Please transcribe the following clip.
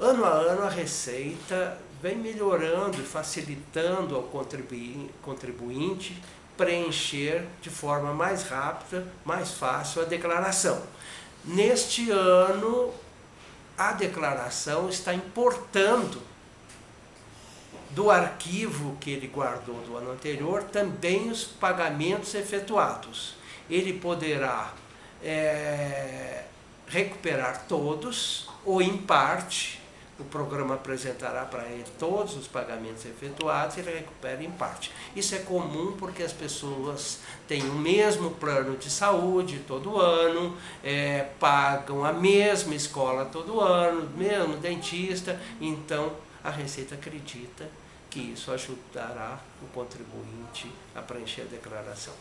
Ano a ano, a Receita vem melhorando e facilitando ao contribuinte preencher de forma mais rápida, mais fácil a declaração. Neste ano, a declaração está importando do arquivo que ele guardou do ano anterior também os pagamentos efetuados. Ele poderá recuperar todos ou em parte. O programa apresentará para ele todos os pagamentos efetuados e ele recupera em parte. Isso é comum porque as pessoas têm o mesmo plano de saúde todo ano, pagam a mesma escola todo ano, mesmo dentista. Então, a Receita acredita que isso ajudará o contribuinte a preencher a declaração.